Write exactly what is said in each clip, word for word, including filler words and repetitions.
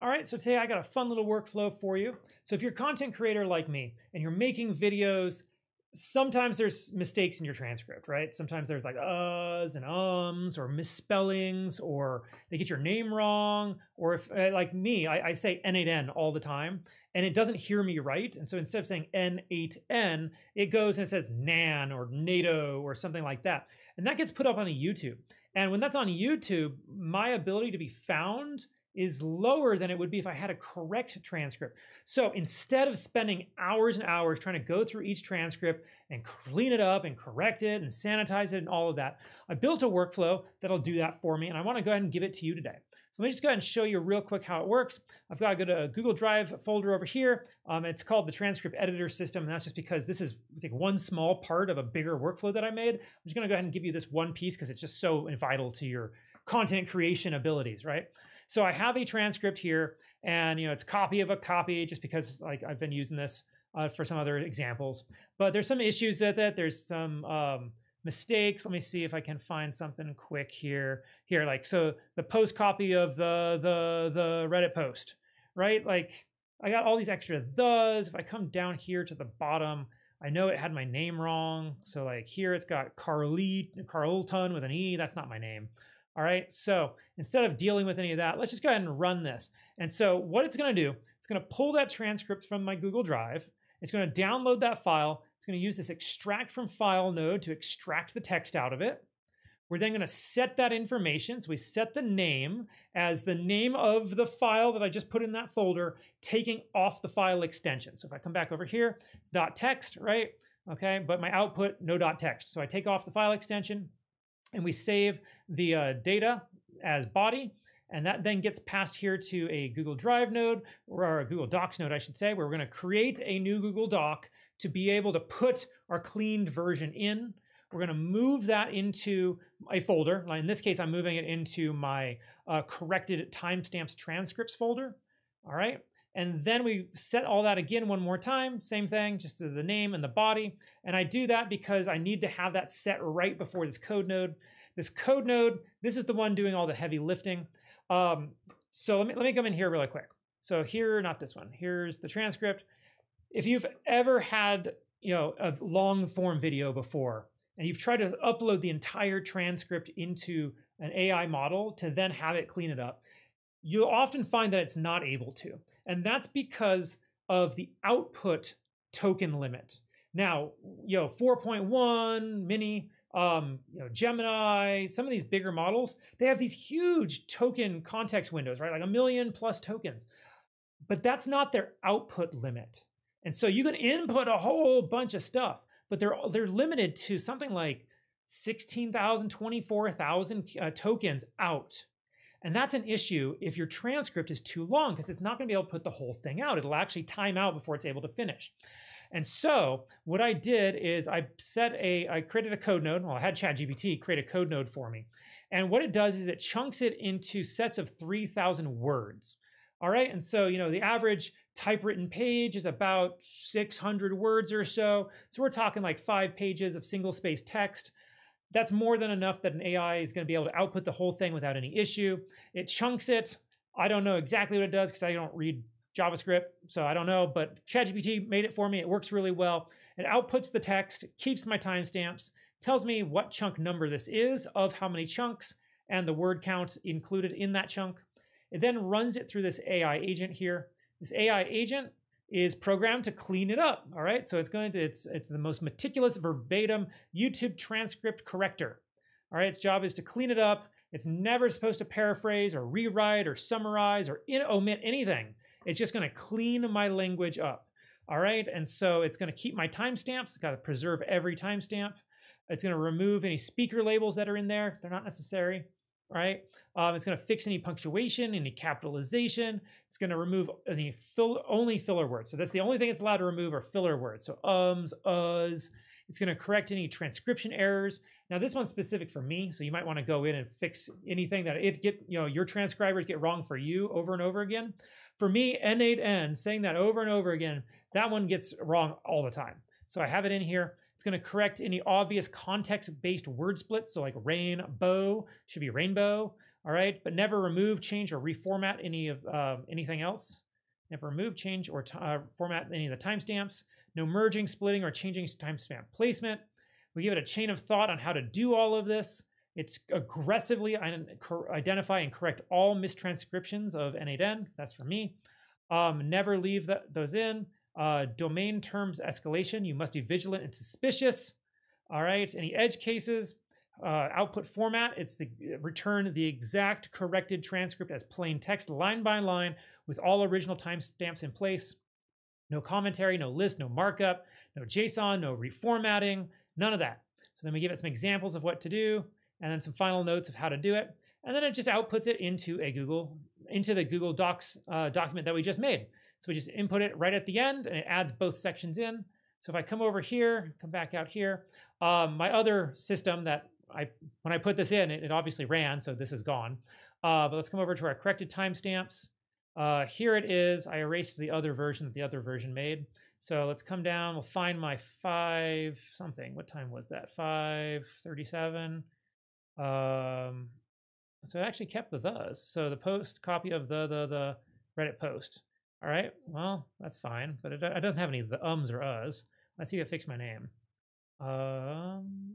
All right, so today I got a fun little workflow for you. So if you're a content creator like me and you're making videos, sometimes there's mistakes in your transcript, right? Sometimes there's like uhs and ums or misspellings, or they get your name wrong. Or if, like me, I, I say N eight N all the time and it doesn't hear me right. And so instead of saying N eight N, it goes and it says N A N or NATO or something like that. And that gets put up on YouTube. And when that's on YouTube, my ability to be found is lower than it would be if I had a correct transcript. So instead of spending hours and hours trying to go through each transcript and clean it up and correct it and sanitize it and all of that, I built a workflow that'll do that for me, and I wanna go ahead and give it to you today. So let me just go ahead and show you real quick how it works. I've got to go to a Google Drive folder over here. Um, it's called the Transcript Editor System, and that's just because this is like one small part of a bigger workflow that I made. I'm just gonna go ahead and give you this one piece because it's just so vital to your content creation abilities, right? So I have a transcript here, and you know it's a copy of a copy just because like I've been using this uh, for some other examples. But there's some issues with it. There's some um, mistakes. Let me see if I can find something quick here. Here, like so the post copy of the the the Reddit post, right? Like I got all these extra thes. If I come down here to the bottom, I know it had my name wrong. So like here it's got Carly Carlton with an E. That's not my name. All right, so instead of dealing with any of that, let's just go ahead and run this. And so what it's gonna do, it's gonna pull that transcript from my Google Drive, it's gonna download that file, it's gonna use this extract from file node to extract the text out of it. We're then gonna set that information, so we set the name as the name of the file that I just put in that folder, taking off the file extension. So if I come back over here, it's .text, right? Okay, but my output, no .text. So I take off the file extension, and we save the uh, data as body, and that then gets passed here to a Google Drive node, or a Google Docs node, I should say, where we're gonna create a new Google Doc to be able to put our cleaned version in. We're gonna move that into a folder. In this case, I'm moving it into my uh, corrected timestamps transcripts folder, all right? And then we set all that again one more time, same thing, just to the name and the body. And I do that because I need to have that set right before this code node. This code node, this is the one doing all the heavy lifting. Um, so let me, let me come in here really quick. So here, not this one, here's the transcript. If you've ever had, you know, a long form video before, and you've tried to upload the entire transcript into an A I model to then have it clean it up, you'll often find that it's not able to. And that's because of the output token limit. Now, you know, four point one, mini, um, you know, Gemini, some of these bigger models, they have these huge token context windows, right? Like a million plus tokens. But that's not their output limit. And so you can input a whole bunch of stuff, but they're, they're limited to something like sixteen thousand, twenty-four thousand uh, tokens out. And that's an issue if your transcript is too long, because it's not gonna be able to put the whole thing out. It'll actually time out before it's able to finish. And so what I did is I set a, I created a code node. Well, I had ChatGPT create a code node for me. And what it does is it chunks it into sets of three thousand words. All right, and so, you know, the average typewritten page is about six hundred words or so. So we're talking like five pages of single space text. That's more than enough that an A I is gonna be able to output the whole thing without any issue. It chunks it. I don't know exactly what it does because I don't read JavaScript, so I don't know, but ChatGPT made it for me. It works really well. It outputs the text, keeps my timestamps, tells me what chunk number this is of how many chunks and the word count included in that chunk. It then runs it through this A I agent here. This A I agent is programmed to clean it up, all right? So it's going to, it's, it's the most meticulous verbatim YouTube transcript corrector. All right, its job is to clean it up. It's never supposed to paraphrase or rewrite or summarize or in, omit anything. It's just gonna clean my language up, all right? And so it's gonna keep my timestamps. It's gotta preserve every timestamp. It's gonna remove any speaker labels that are in there. They're not necessary. Right? Um, it's going to fix any punctuation, any capitalization. It's going to remove any fill, only filler words. So that's the only thing it's allowed to remove are filler words. So ums, uhs. It's going to correct any transcription errors. Now this one's specific for me, so you might want to go in and fix anything that it get, you know, your transcribers get wrong for you over and over again. For me, N eight N, saying that over and over again, that one gets wrong all the time. So I have it in here. It's gonna correct any obvious context-based word splits. So like rain, bow, should be rainbow. All All right, but never remove, change, or reformat any of uh, anything else. Never remove, change, or uh, format any of the timestamps. No merging, splitting, or changing timestamp placement. We give it a chain of thought on how to do all of this. It's aggressively identify and correct all mistranscriptions of N eight N. That's for me. Um, never leave that, those in. Uh, domain terms escalation. You must be vigilant and suspicious. All right, any edge cases. Uh, output format, it's the return the exact corrected transcript as plain text, line by line, with all original timestamps in place. No commentary, no list, no markup, no JSON, no reformatting, none of that. So then we give it some examples of what to do, and then some final notes of how to do it, and then it just outputs it into a Google, into the Google Docs uh, document that we just made. So we just input it right at the end, and it adds both sections in. So if I come over here, come back out here, um, my other system that I, when I put this in, it, it obviously ran, so this is gone. Uh, but let's come over to our corrected timestamps. Uh, here it is. I erased the other version that the other version made. So let's come down. We'll find my five something. What time was that? five thirty-seven. Um, so it actually kept the thes. So the post copy of the, the, the Reddit post. All right. Well, that's fine. But it, it doesn't have any of the ums or uhs. Let's see if it fixed my name. Um...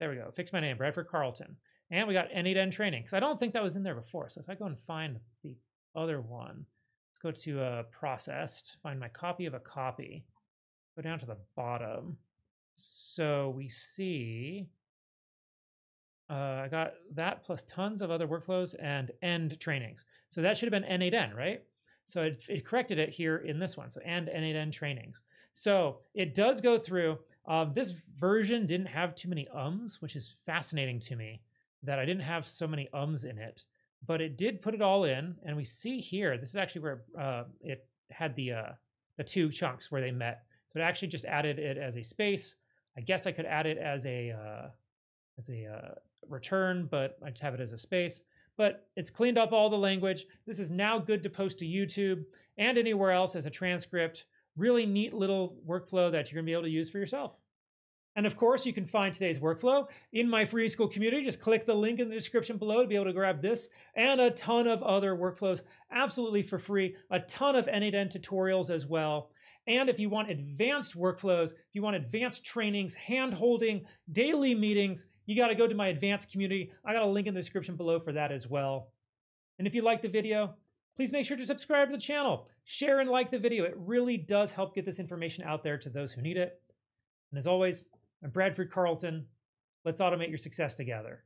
There we go. Fix my name, Bradford Carlton. And we got N eight N training, because I don't think that was in there before. So if I go and find the other one, let's go to uh, processed, find my copy of a copy, go down to the bottom. So we see uh, I got that plus tons of other workflows and end trainings. So that should have been N eight N, right? So it, it corrected it here in this one. So and N eight N trainings. So it does go through. Um, this version didn't have too many ums, which is fascinating to me that I didn't have so many ums in it, but it did put it all in. And we see here, this is actually where uh, it had the, uh, the two chunks where they met. So it actually just added it as a space. I guess I could add it as a, uh, as a uh, return, but I just have it as a space. But it's cleaned up all the language. This is now good to post to YouTube and anywhere else as a transcript. Really neat little workflow that you're going to be able to use for yourself. And of course, you can find today's workflow in my free school community. Just click the link in the description below to be able to grab this and a ton of other workflows absolutely for free, a ton of N eight N tutorials as well. And if you want advanced workflows, if you want advanced trainings, hand-holding, daily meetings, you got to go to my advanced community. I got a link in the description below for that as well. And if you like the video, please make sure to subscribe to the channel, share and like the video. It really does help get this information out there to those who need it. And as always, I'm Bradford Carlton. Let's automate your success together.